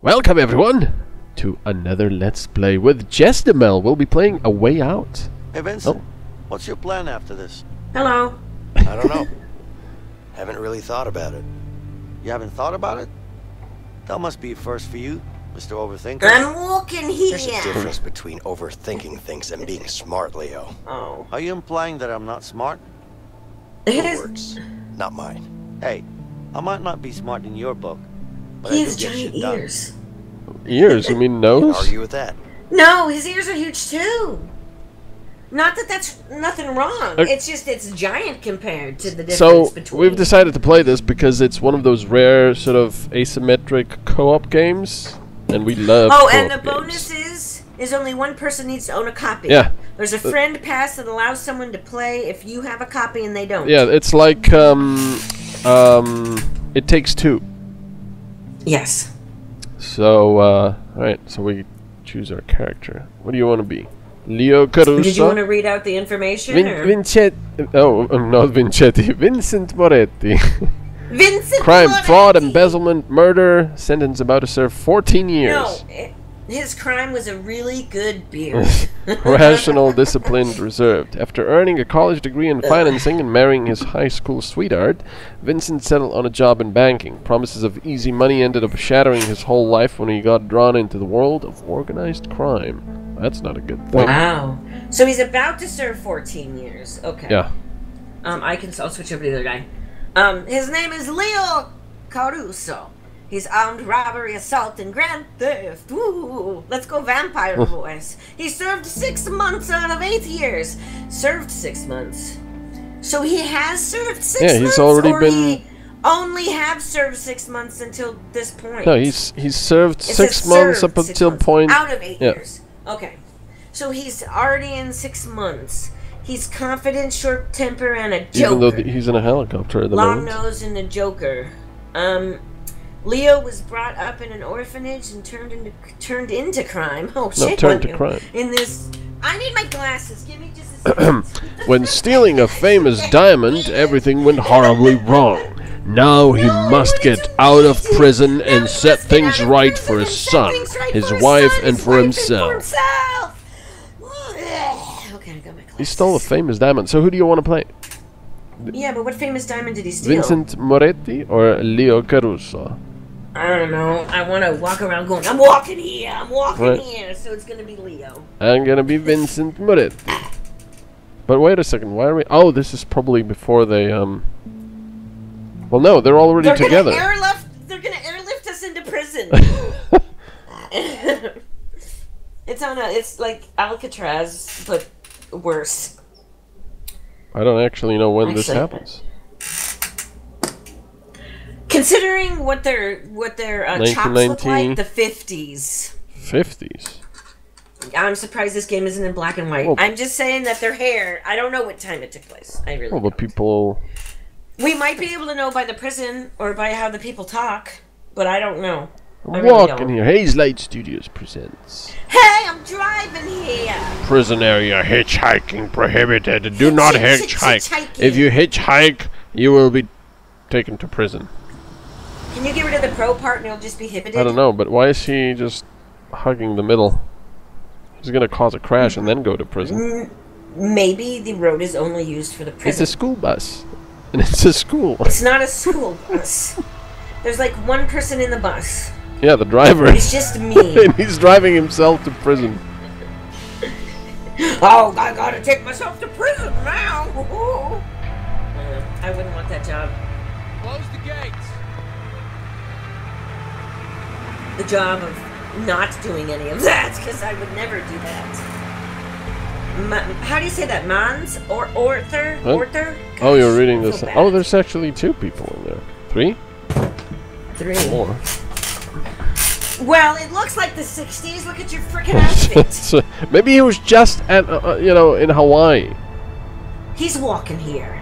Welcome everyone to another Let's Play with Jezdamayel. We'll be playing A Way Out. Hey Vincent, What's your plan after this? Hello. I don't know. Haven't really thought about it. You haven't thought about it? That must be a first for you, Mr. Overthinker. I'm walking here. There's a difference between overthinking things and being smart, Leo. Oh. Are you implying that I'm not smart? Your words, not mine. Hey, I might not be smart in your book. But he has giant ears. Ears? You mean nose? How are you with that? No, his ears are huge too. Not that that's nothing wrong. It's just it's giant compared to the difference between. So we've decided to play this because it's one of those rare sort of asymmetric co-op games, and we love. Oh, and the bonus is only one person needs to own a copy. Yeah. There's a friend pass that allows someone to play if you have a copy and they don't. Yeah, it's like It Takes Two. Yes. So, alright, so we choose our character. What do you want to be? Leo Caruso? Did you want to read out the information? Vincent Moretti. Vincent Crime, Moretti. Fraud, embezzlement, murder. Sentence about to serve 14 years. No, his crime was a really good beard. Rational, disciplined, reserved. After earning a college degree in financing and marrying his high school sweetheart, Vincent settled on a job in banking. Promises of easy money ended up shattering his whole life when he got drawn into the world of organized crime. That's not a good thing. Wow. So he's about to serve 14 years. Okay. Yeah. I'll switch over to the other guy. His name is Leo Caruso. He's armed robbery, assault, and grand theft. Woo! Let's go vampire voice. He served 6 months out of 8 years. Served 6 months. So he has served six months? Yeah, he's already been... He only have served 6 months until this point. No, he's served 6 months up until point... Out of 8 years. Okay. So he's already in 6 months. He's confident, short-tempered, and a joker. Even though he's in a helicopter at the moment. Long nose and a joker. Leo was brought up in an orphanage and turned into crime. Oh shit! No, turned to crime. In this, I need my glasses. Give me just a second. When stealing a famous diamond, everything went horribly wrong. Now he must get out of prison and set things right for his son, his wife, and for himself. Okay, I got my glasses. He stole a famous diamond. So who do you want to play? Yeah, but what famous diamond did he steal? Vincent Moretti or Leo Caruso? I don't know. I want to walk around going, I'm walking here, I'm walking here. So it's going to be Leo. I'm going to be Vincent Moretti. But wait a second. Why are we... Oh, this is probably before they... Well, no, they're already together. They're going to airlift us into prison. It's like Alcatraz, but worse. I don't actually know when this happens. Considering what their chops look like, the 50s. 50s. I'm surprised this game isn't in black and white. Well, I'm just saying that their hair. I don't know what time it took place. I really. Well, but people. We might be able to know by the prison or by how the people talk, but I don't know. Walking here. Hazelight Studios presents. Hey, I'm driving here. Prison area hitchhiking prohibited. Do not hitchhike. If you hitchhike, you will be taken to prison. Can you get rid of the pro part and it'll just be hippited? I don't know, but why is he just hugging the middle? He's gonna cause a crash and then go to prison. Maybe the road is only used for the prison. It's a school bus, and it's a school. It's not a school bus. There's like one person in the bus. Yeah, the driver. It's just me. And he's driving himself to prison. Oh, I gotta take myself to prison now. I wouldn't want that job. Close the gates. The job of not doing any of that, because I would never do that. How do you say that? Mons or Orther? Orther? Oh, you're reading this. Oh, there's actually 2 people in there. 3? 3. 4. Well, it looks like the 60s. Look at your freaking outfit. Maybe he was just at, you know, in Hawaii. He's walking here.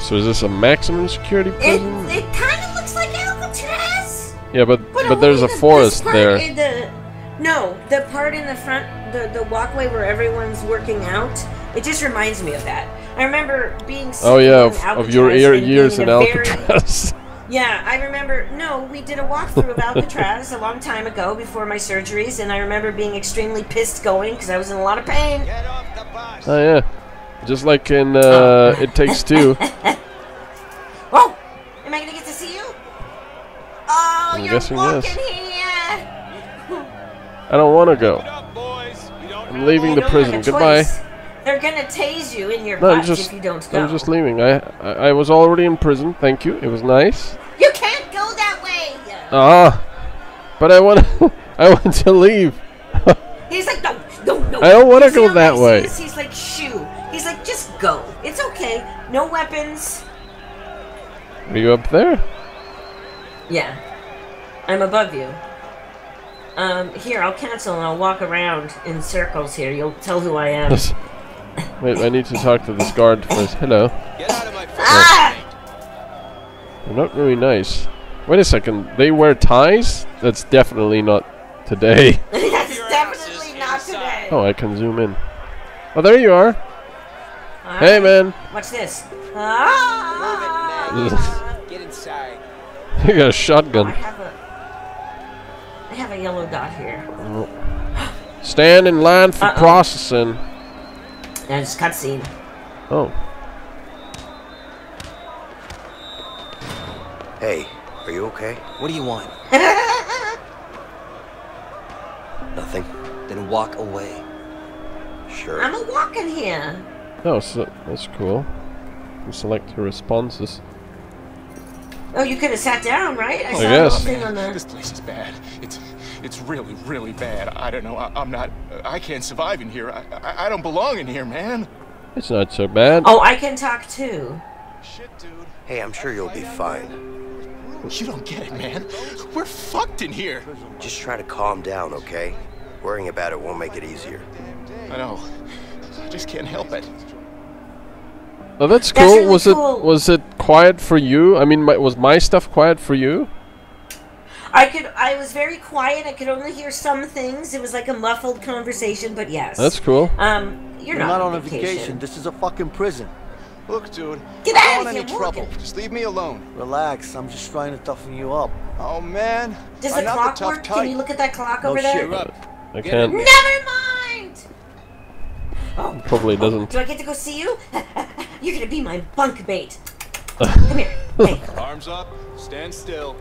So is this a maximum security prison? It kind of looks like Alcatraz. Yeah, but there's a forest there. The part in the front, the walkway where everyone's working out. It just reminds me of that. I remember being sick in Alcatraz. Of your years in Alcatraz. Yeah, I remember, no, we did a walkthrough of Alcatraz a long time ago before my surgeries, and I remember being extremely pissed going because I was in a lot of pain. Get off the bus. Oh, yeah. Just like in It Takes Two. Whoa! Am I going to get to see you? Oh, I'm you're walking here! I don't want to go. I'm leaving the prison. Goodbye. Choice. They're gonna tase you in your butt if you don't go. I'm just leaving. I was already in prison. Thank you. It was nice. You can't go that way. Ah, but I want. I want to leave. He's like, no, no, no. I don't want to go that way. He's like, shoo. He's like, just go. It's okay. No weapons. Are you up there? Yeah, I'm above you. Here, I'll cancel and I'll walk around in circles here. You'll tell who I am. Wait, I need to talk to this guard first. Hello. Get out of my face. Ah! They're not really nice. Wait a second. They wear ties? That's definitely not today. That's definitely not today. Oh, I can zoom in. Oh, there you are. Right. Hey, man. Watch this. Ah! Get inside. You got a shotgun. Oh, I have a yellow dot here. Oh. Stand in line for processing. And it's cutscene. Oh. Hey, are you okay? What do you want? Nothing. Then walk away. Sure. I'm a walking here. Oh, so that's cool. You select your responses. Oh, you could have sat down, right? I guess. This place is bad. It's really, really bad. I don't know. I can't survive in here. I don't belong in here, man. It's not so bad. Oh, I can talk too. Shit, dude. Hey, I'm sure you'll be fine. You don't get it, man. We're fucked in here. Just try to calm down, okay? Worrying about it won't make it easier. I know. I just can't help it. Oh, that's cool. Really was it quiet for you? I mean, was my stuff quiet for you? I was very quiet. I could only hear some things. It was like a muffled conversation, but yes. That's cool. You're not on a vacation. This is a fucking prison. Look, dude. Get out of here. I don't want any trouble. Just leave me alone. Relax. I'm just trying to toughen you up. Oh man. Does the clock work? Can you look at that clock over there? I can't. Never mind. Oh. Probably doesn't. Do I get to go see you? You're gonna be my bunkmate. Come here. Hey. Arms up. Stand still.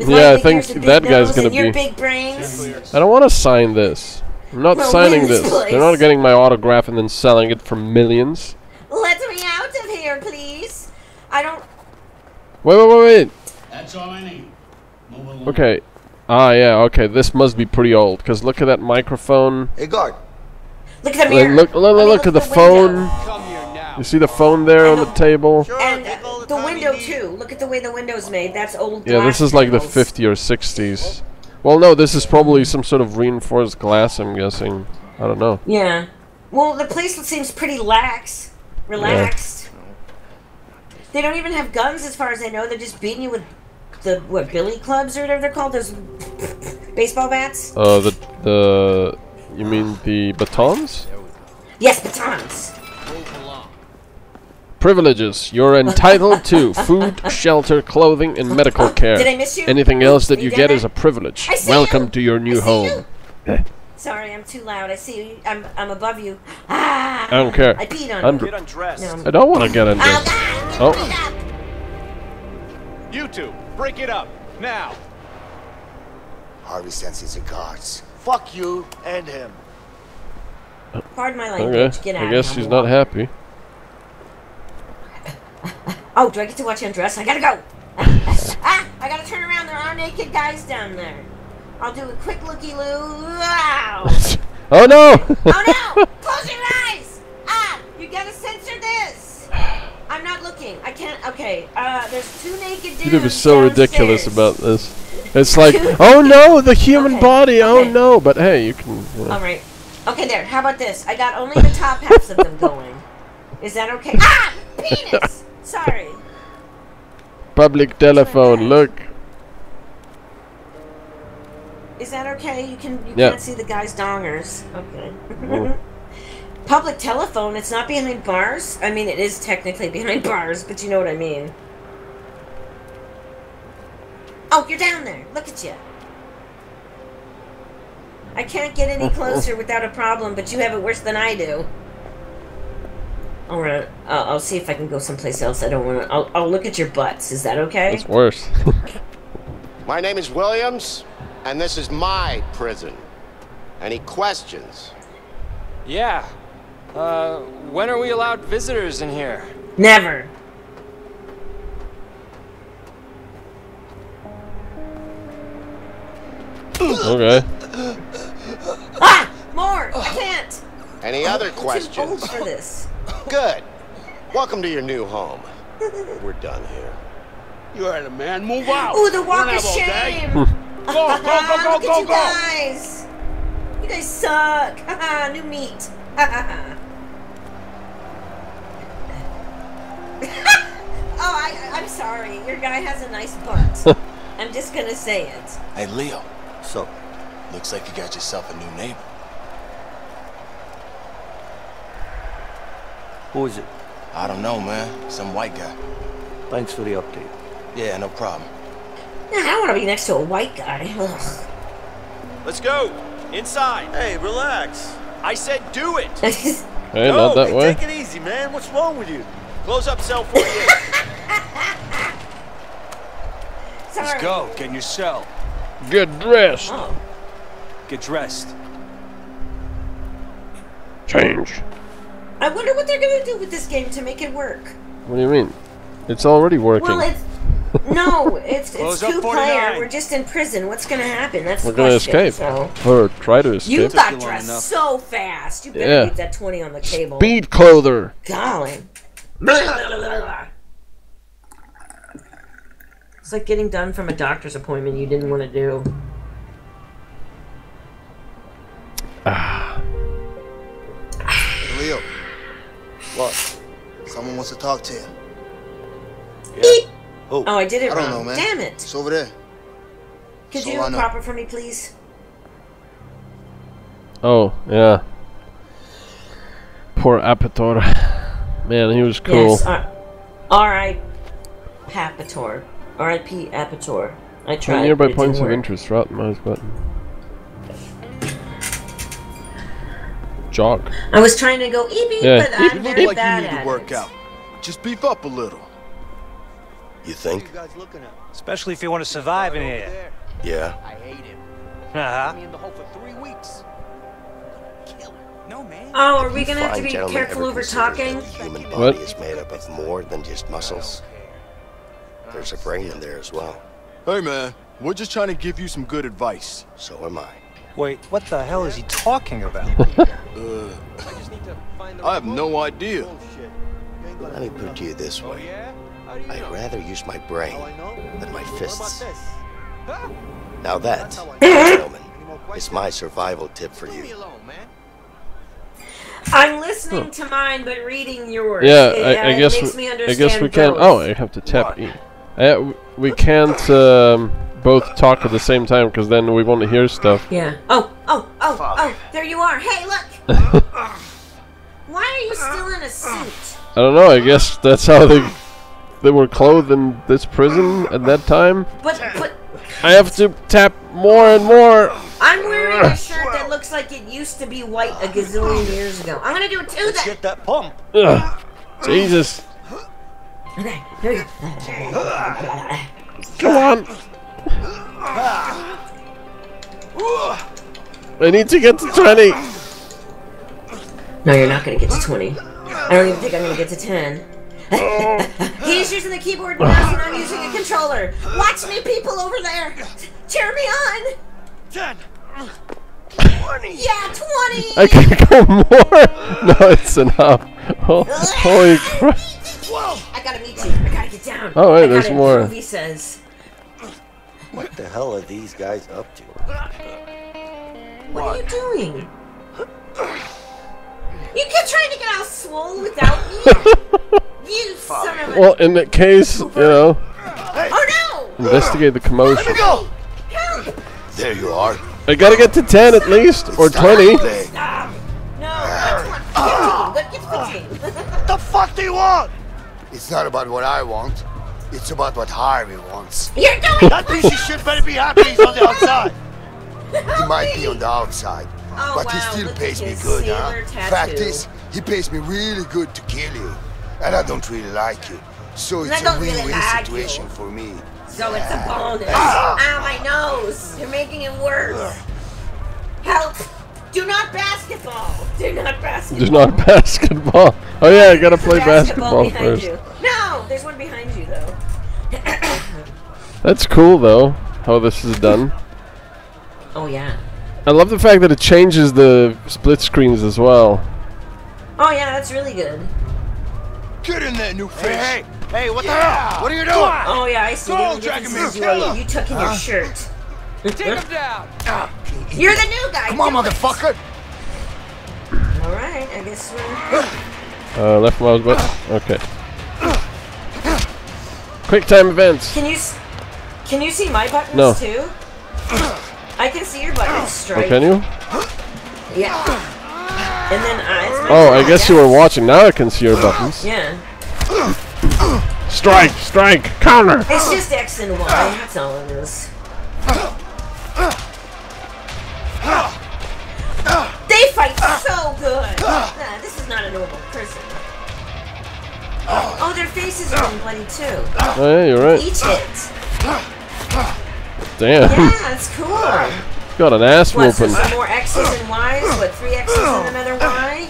Yeah, I think that guy's gonna be. Big brains. I don't want to sign this. I'm not signing this. They're not getting my autograph and then selling it for millions. Let me out of here, please. I don't. Wait. That's all I need. Move along. Okay. Ah, yeah. Okay, this must be pretty old because look at that microphone. Hey, guard. Look at the mirror. Look at the phone. You see the phone there on the table? Sure, and the window too. Look at the way the window's made. That's old. Yeah, this is like the 50s or 60s. Well, no, this is probably some sort of reinforced glass, I'm guessing. I don't know. Yeah. Well, the place seems pretty lax. Relaxed. Yeah. They don't even have guns as far as I know. They're just beating you with the, what, billy clubs or whatever they're called? Those baseball bats? You mean the batons? Yes, batons. Privileges. You're entitled to food, shelter, clothing, and medical care. Did I miss you? Anything else that you get is a privilege. Welcome to your new home. Sorry, I'm too loud. I see you. I'm above you. Ah, I don't care. I beat on you. Get undressed. No, I don't want to get undressed. Oh. You two, break it up now. Harvey sends his regards. Fuck you and him. Pardon my language. Okay. Get out. I guess she's not happy. Oh, do I get to watch you undress? I gotta go! I gotta turn around. There are naked guys down there. I'll do a quick looky-loo. Wow. Oh no! Oh no! Close your eyes! Ah! You gotta censor this! I'm not looking. I can't. Okay. There's two naked dudes. It was so ridiculous about this. It's like, oh no, the human body. Oh no, but hey, you can. Alright. Okay, there. How about this? I got only the top halves of them going. Is that okay? Ah! Penis! Sorry. Public telephone, look. Is that okay? You can't see the guy's dongers. Okay. Mm. Public telephone, it's not behind bars. I mean, it is technically behind bars, but you know what I mean. Oh, you're down there. Look at you. I can't get any closer without a problem, but you have it worse than I do. Alright, I'll see if I can go someplace else. I don't want to... I'll look at your butts. Is that okay? It's worse. My name is Williams, and this is my prison. Any questions? Yeah. When are we allowed visitors in here? Never. Okay. Ah! More! I can't! Any other questions? I'm too old for this. Good. Welcome to your new home. We're done here. You heard it, man. Move out. Ooh, the walk of shame. Go, go, go, go, go, you go. Guys. You guys suck. New meat. I'm sorry. Your guy has a nice butt. I'm just gonna say it. Hey, Leo. So, looks like you got yourself a new neighbor. Who is it? I don't know, man. Some white guy. Thanks for the update. Yeah, no problem. Nah, I want to be next to a white guy. Ugh. Let's go. Inside. Hey, relax. I said do it. Hey, no, not that way. Take it easy, man. What's wrong with you? Close up cell 48. Sorry. Let's go. Get in your cell. Get dressed. Oh. Get dressed. Change. I wonder what they're gonna do with this game to make it work. What do you mean? It's already working. Well, it's two-player. We're just in prison. What's gonna happen? That's the question. We're gonna escape. Or try to escape. You got dressed so fast. You better leave that 20 on the table. Speed clother. Golly. It's like getting done from a doctor's appointment you didn't want to do. Leo, what? Someone wants to talk to you. Yeah. Oh, I did it wrong. I don't know, man. Damn it! It's over there. Could you prop it for me, please? Oh yeah. Poor Apator. Man, he was cool. Yes, R.I. Apator. R.I.P. Apator. I tried. And nearby points of interest. Right, mouse button. Jog. I was trying to go eep, but I'm very bad at it. You look like you need to work out. Just beef up a little. You think? What are you guys looking at? Especially if you want to survive in here. Yeah. I hate him. Uh-huh. In the hole for 3 weeks. No, man. Oh, are we gonna have to be careful over talking? The human body is made up of more than just muscles. There's a brain in there as well. Hey, man, we're just trying to give you some good advice. So am I. Wait, what the hell is he talking about? I have no idea. Let me put it to you this way. I'd rather use my brain than my fists. Now that, gentlemen, is my survival tip for you. I'm listening to mine, but reading yours. Yeah, I guess we can't. Oh, I have to tap E. We can't both talk at the same time because then we want to hear stuff. Yeah. Oh! There you are. Hey, look. Why are you still in a suit? I don't know. I guess that's how they were clothed in this prison at that time. But I have to tap more and more. I'm wearing a shirt that looks like it used to be white a gazillion years ago. I'm gonna do it too. Let's get that pump. Ugh. Jesus. Okay. Here you go. Come on. I need to get to 20. No, you're not gonna get to 20. I don't even think I'm gonna get to 10. He's using the keyboard mouse and I'm using a controller. Watch me, people over there. Cheer me on. 10. 20. Yeah, 20. I can go more. No, it's enough. Oh, holy crap. Whoa. I gotta meet you. I gotta get down. Oh wait, there's more. He says. What the hell are these guys up to? What are you doing? You keep trying to get all swole without me. You son of a... Well, in that case, you know. Hey. Oh no! Investigate the commotion. Let me go. Help! There you are. I gotta get to 10 at least, or 20. Stop. No, I just want 15. Let's get 15. What the fuck do you want? It's not about what I want. It's about what Harvey wants. You're doing that piece of shit better be happy he's on the outside. He might be on the outside, but he still pays me good, huh? Fact is, he pays me really good to kill you. And I don't really like you. So it's a win-win situation for me. So it's a bonus. Ow, my nose. You're making it worse. Help. Do not basketball. Do not basketball. Do not basketball. Oh yeah, I gotta play basketball first. You. No, there's one behind you though. That's cool though, how this is done. Oh yeah. I love the fact that it changes the split screens as well. Oh yeah, that's really good. Get in there, new fish. Hey, hey, what the hell? What are you doing? Oh yeah, I see. You took in your shirt. Take him down. You're the new guy. Come on, motherfucker. All right, I guess we're left mouse button. Okay. Quick time events. Can you see my buttons too? I can see your buttons. Strike. Oh, can you? Yeah. And then I guess you were watching. Now I can see your buttons. Yeah. Strike! Strike! Counter! It's just X and Y. That's all it is. They fight so good. Nah, this is not a normal person. Oh, their faces are bloody too. Oh yeah, you're right. Each hit. Damn. Yeah, that's cool. Got an ass whooping. Some more X's and Y's. What, 3 X's and another Y?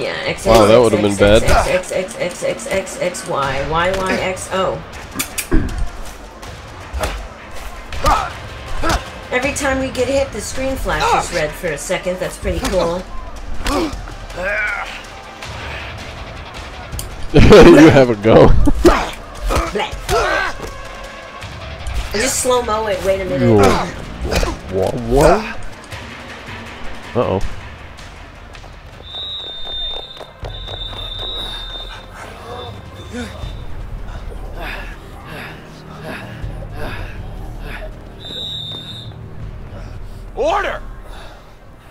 Yeah, X. Wow, that would have been bad. X X X X X X Y Y Y X O. Every time we get hit, the screen flashes red for a second. That's pretty cool. You have a go. Just slow mo it. Wait a minute. What? Uh oh. Order!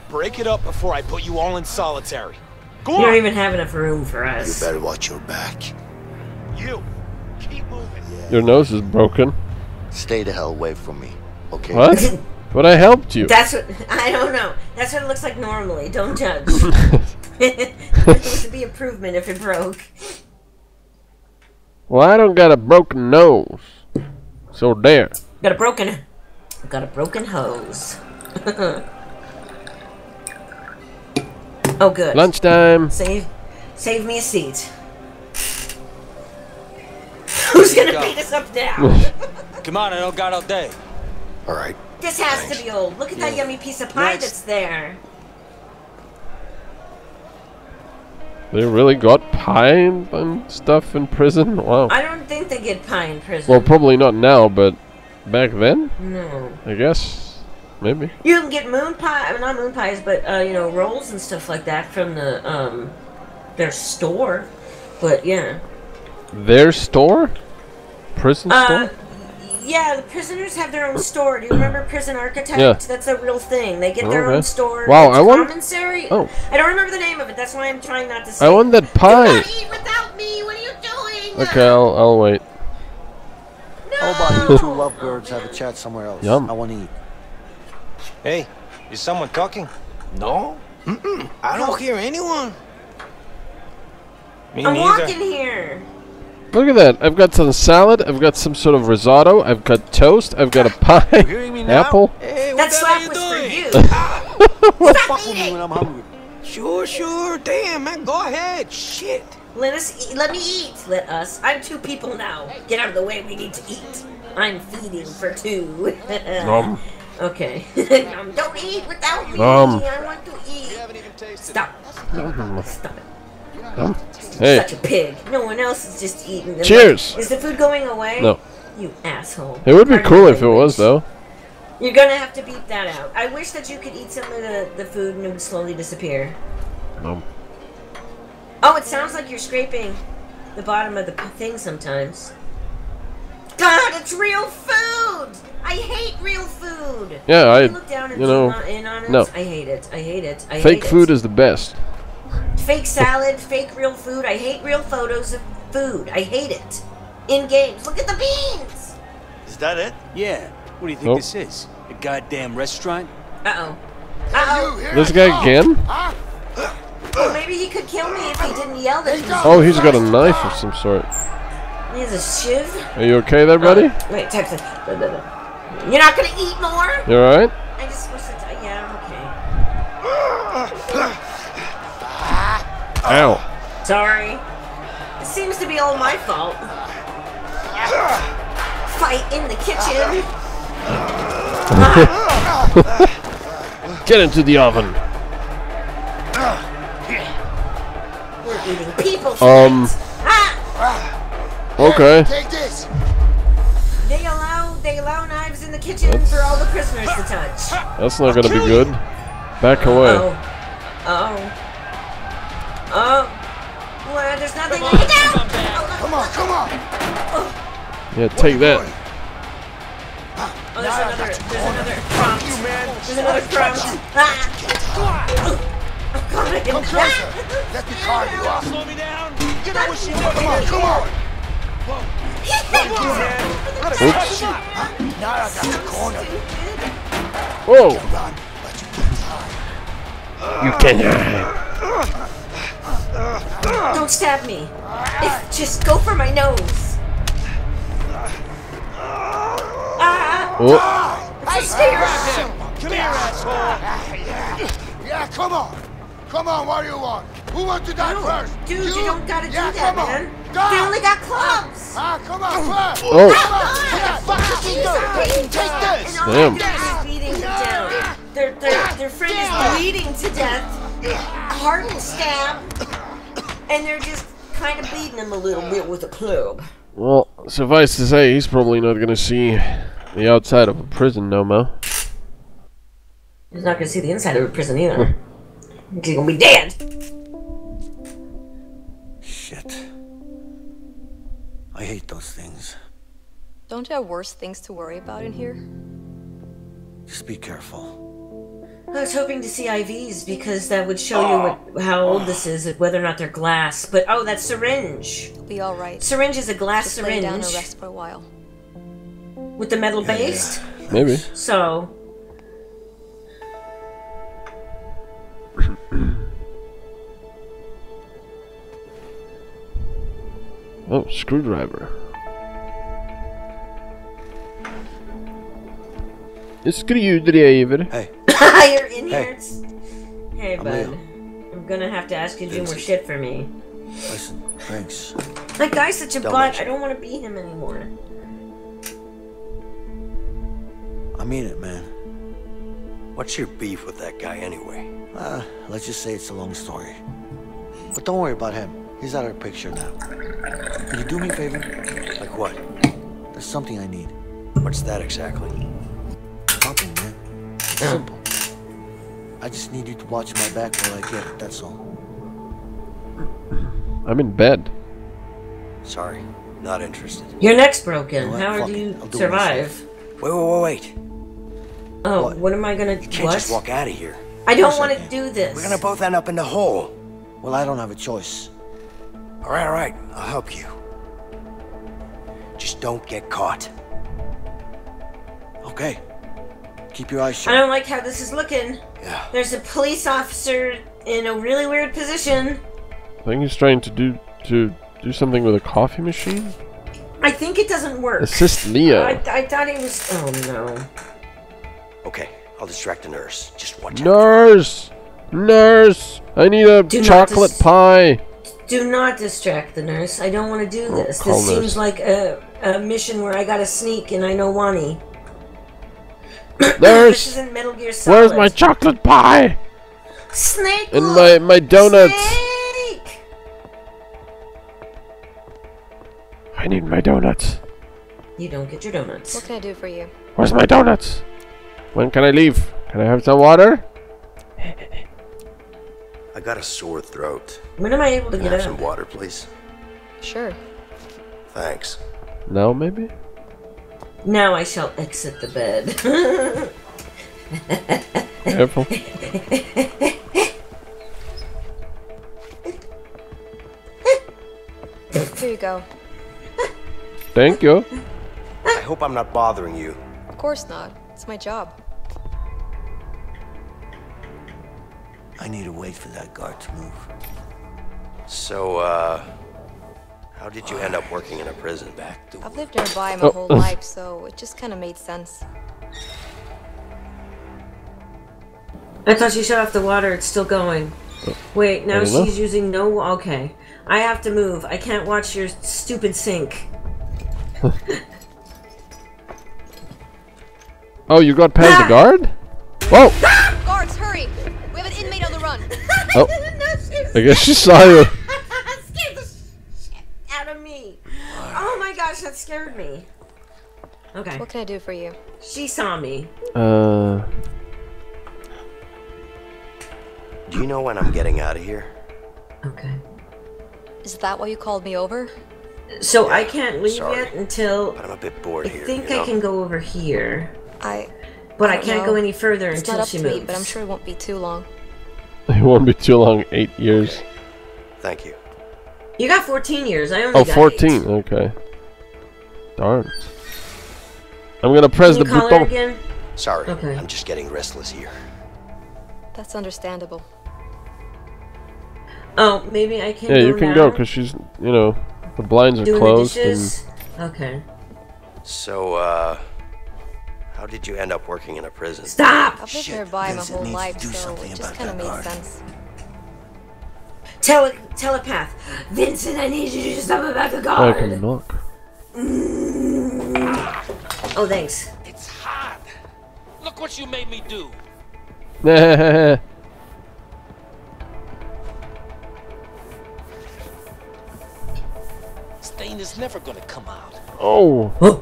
Break it up before I put you all in solitary. Go on! You don't even have enough room for us. You better watch your back. You! Keep moving. Yeah. Your nose is broken. Stay the hell away from me, okay? What? But I helped you. That's what... I don't know. That's what it looks like normally. Don't judge. It would be improvement if it broke. Well, I don't got a broken nose. So there. Got a broken hose. Oh good. Lunchtime. Save me a seat. Who's gonna beat us up now? Come on, I don't got all day. All right. This has to be old. Look at that yummy piece of pie that's there. They really got pie and stuff in prison? Wow. I don't think they get pie in prison. Well, probably not now, but back then? No. I guess. Maybe. You can get moon pie, I mean, not moon pies, but you know, rolls and stuff like that from the their store. But yeah. Their store? Prison store? Yeah, the prisoners have their own store. Do you remember Prison Architect? Yeah. That's a real thing. They get their own store. Wow, I want commissary. Oh. I don't remember the name of it. That's why I'm trying not to say. I want that pie. You can't eat without me. What are you doing? Okay, I'll wait. No. Oh, but you two lovebirds have a chat somewhere else. Yum. I want to eat. Hey, is someone talking? No. Mm-mm. I don't hear anyone. Me neither. I'm walking here. Look at that. I've got some salad. I've got some sort of risotto. I've got toast. I've got a pie. Apple. Hey, what the hell are you doing? What the fuck with me when I'm hungry? Sure. Damn, man. Go ahead. Shit. Let me eat. Let us. I'm two people now. Get out of the way. We need to eat. I'm feeding for two. Okay. Don't eat without me. I want to eat. Stop. Stop it. Hey. Such a pig. No one else is just eating. Cheers. Like, is the food going away? No. You asshole. It would be cool if it was, though. You're gonna have to beep that out. I wish that you could eat some of the food and it would slowly disappear. Oh, it sounds like you're scraping the bottom of the thing sometimes. God, it's real food! I hate real food! Yeah, I look down and I hate it. Fake food is the best. Fake salad, fake real food. I hate real photos of food. I hate it. in games. Look at the beans! Is that it? Yeah. What do you think this is? A goddamn restaurant? Uh-oh. This guy again? Well, maybe he could kill me if he didn't yell that he was he's got a knife of some sort. He's a shiv. Are you okay there, buddy? Wait, type this. You're not gonna eat more? You alright? I just was I'm okay. Ow. Sorry. It seems to be all my fault. Fight in the kitchen. Get into the oven. Eating people. Okay. Take this. They allow knives in the kitchen for all the prisoners to touch. That's not gonna be good. Back away. Well, there's nothing. Come on, come on. Yeah, take that. Oh, there's another crumb. Come closer. Let me carve you off. Slow me down. Come on. Oops. Now I got the corner. Whoa. You can hide. Don't stab me. Just go for my nose. Yeah, come on. Come on, what do you want? Who wants to die first? Dude, you don't gotta do that, man. They only got clubs. Come on, Damn. Their friend is bleeding to death. Heart stab. And they're just kind of beating him a little bit with a club. Well, suffice to say, he's probably not gonna see the outside of a prison no more. He's not gonna see the inside of a prison either. He's gonna be dead. Shit. I hate those things. Don't you have worse things to worry about in here? Just be careful. I was hoping to see IVs because that would show you how old this is and whether or not they're glass. But oh, that's syringe. It'll be all right. Syringe is a glass syringe. Lay down and rest for a while. With the metal based? Yeah. Maybe. So. Oh, screwdriver. Hey. You're in here. Hey, bud. Leo. I'm gonna have to ask you to do more shit for me. Listen, thanks. That guy's such a butt. I don't want to be him anymore. I mean it, man. What's your beef with that guy anyway? Let's just say it's a long story. But don't worry about him. He's out of the picture now. Can you do me a favor? Like what? There's something I need. What's that exactly? Nothing, man. Simple. I just need you to watch my back while I get it, that's all. I'm in bed. Sorry, not interested. Your neck's broken. You know how do you survive? Wait. Oh, what am I gonna do? You can't just walk out of here. I don't want to do this. We're gonna both end up in the hole. Well, I don't have a choice. All right, I'll help you. Just don't get caught. Okay. Keep your eyes shut. I don't like how this is looking. Yeah. There's a police officer in a really weird position. I think he's trying to do something with a coffee machine. I think it doesn't work. Assist Leo. I thought he was. Oh no. Okay, I'll distract the nurse. Just watch out. Nurse, nurse, I need a chocolate pie. Do not distract the nurse. I don't want to do this. This seems like a mission where I gotta sneak and I know Wani. Nurse! This isn't Metal Gear Solid. Where's my chocolate pie? Snake! And my donuts! Snake! I need my donuts. You don't get your donuts. What can I do for you? Where's my donuts? When can I leave? Can I have some water? I got a sore throat. When am I able to get out? Some water, please. Sure. Thanks. Now, maybe? Now I shall exit the bed. Careful. Here you go. Thank you. I hope I'm not bothering you. Of course not. It's my job. I need to wait for that guard to move. So, how did you end up working in a prison back door? I've lived nearby my whole life, so it just kind of made sense. I thought she shut off the water. It's still going. Wait, now she's using no... Okay. I have to move. I can't watch your stupid sink. Oh, you got past the guard? Whoa! Guards, hurry! We have an inmate on the run. Oh. I guess she saw you. Scared the shit out of me. Oh my gosh, that scared me. Okay. What can I do for you? She saw me. Do you know when I'm getting out of here? Okay. Is that why you called me over? So yeah, I can't leave yet until... But I'm a bit bored here. I think I can go over here. But I can't go any further until she moves. But I'm sure it won't be too long. It won't be too long. 8 years. Okay. Thank you. You got 14 years. I only got 14. 8. Okay. Darn. I'm gonna press the button again. Sorry. Okay. I'm just getting restless here. That's understandable. Oh, maybe I can. Yeah, you can go because she's, you know, the blinds are closed. And... Okay. So, how did you end up working in a prison? Stop! I've lived nearby my whole life, so it just kind of made sense. Telepath! Vincent, I need you to do something about the guard! I can knock. Oh, thanks. It's hot! Look what you made me do! Stain is never gonna come out. Oh! Huh.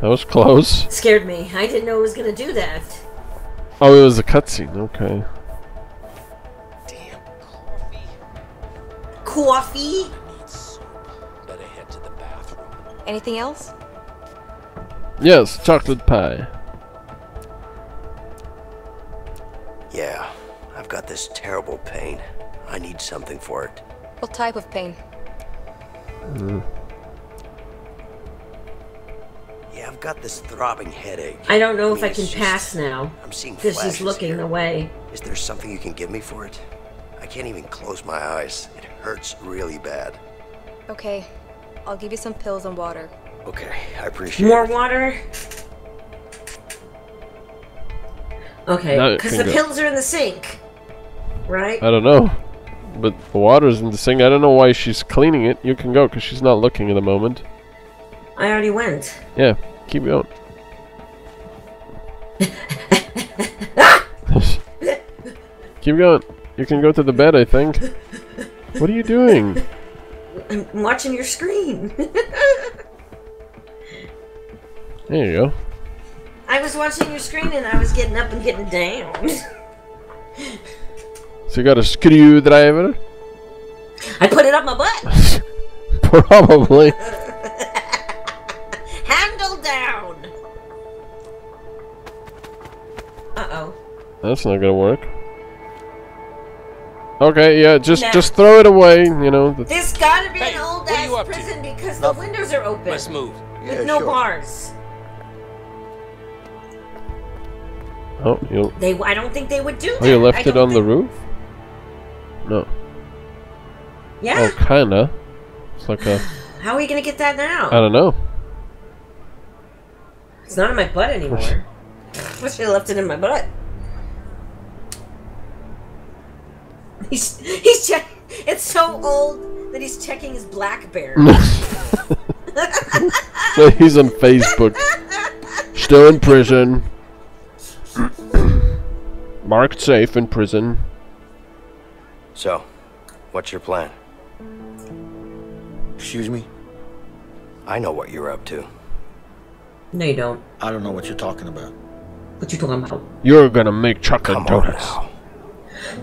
That was close. Scared me. I didn't know it was gonna do that. Oh, it was a cutscene. Okay. Damn coffee. Coffee? I need soap. Better head to the bathroom. Anything else? Yes, chocolate pie. Yeah, I've got this terrible pain. I need something for it. What type of pain? Yeah, I've got this throbbing headache. I don't know if I can pass now. I'm seeing flashes because she's looking away. Is there something you can give me for it? I can't even close my eyes. It hurts really bad. Okay, I'll give you some pills and water. Okay, I appreciate it. More water? Okay, because the pills are in the sink, right? I don't know. But the water's in the sink. I don't know why she's cleaning it. You can go because she's not looking at the moment. I already went. Yeah, keep going. Keep going. You can go to the bed, I think. What are you doing? I'm watching your screen. There you go. I was watching your screen and I was getting up and getting down. So you got a screwdriver? I put it up my butt. Probably. That's not gonna work. Okay, yeah, just throw it away, you know. This gotta be an old-ass prison because the windows are open. Let's move. Yeah, with no bars. Oh, I don't think they would do that. Oh, you left it on the roof? No. Yeah. Oh, kinda. It's like a... How are we gonna get that now? I don't know. It's not in my butt anymore. I wish I left it in my butt. He's checking. It's so old that he's checking his BlackBerry. So he's on Facebook. Still in prison. Marked safe in prison. So, what's your plan? Excuse me? I know what you're up to. No, you don't. I don't know what you're talking about. What you talking about? You're gonna make chocolate donuts.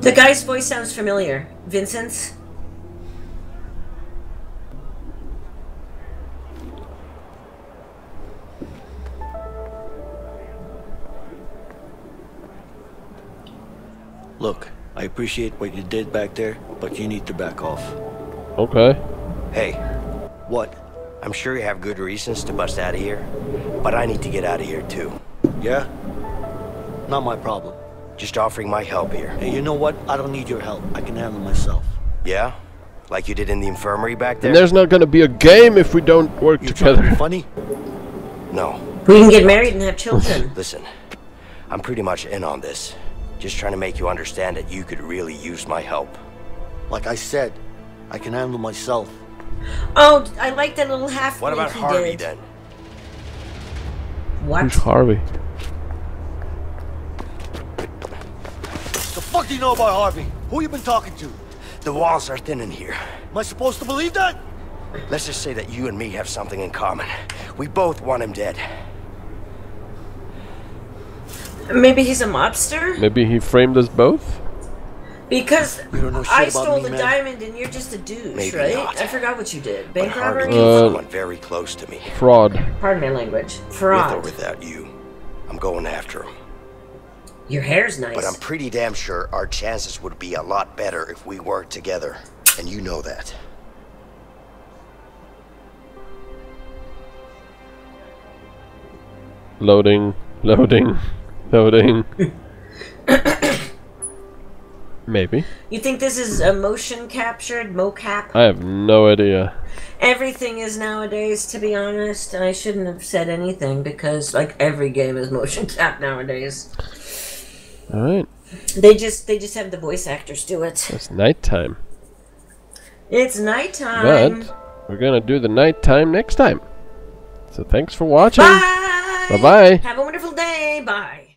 The guy's voice sounds familiar. Vincent's? Look, I appreciate what you did back there, but you need to back off. Okay. Hey, what? I'm sure you have good reasons to bust out of here, but I need to get out of here too. Yeah? Not my problem. Just offering my help here. Hey, you know what? I don't need your help. I can handle myself. Yeah? Like you did in the infirmary back there? And there's not gonna be a game if we don't work together. You're funny? No. We can get married and have children. Listen, I'm pretty much in on this. Just trying to make you understand that you could really use my help. Like I said, I can handle myself. Oh, I like that little half. What about Harvey then? What? Who's Harvey? The fuck do you know about Harvey? Who you been talking to? The walls are thin in here. Am I supposed to believe that? Let's just say that you and me have something in common. We both want him dead. Maybe he's a mobster? Maybe he framed us both? Because I stole the diamond and you're just a douche, maybe right? Not. I forgot what you did. Bank robbery? Someone very close to me. Fraud. Pardon my language. Fraud. With or without you, I'm going after him. Your hair's nice. But I'm pretty damn sure our chances would be a lot better if we worked together. And you know that. Loading. Loading. Loading. Maybe. You think this is a motion captured mocap? I have no idea. Everything is nowadays, to be honest. I shouldn't have said anything because, like, every game is motion cap nowadays. All right. They just have the voice actors do it. It's nighttime. It's nighttime. But we're gonna do the nighttime next time. So thanks for watching. Bye. Bye. Have a wonderful day. Bye.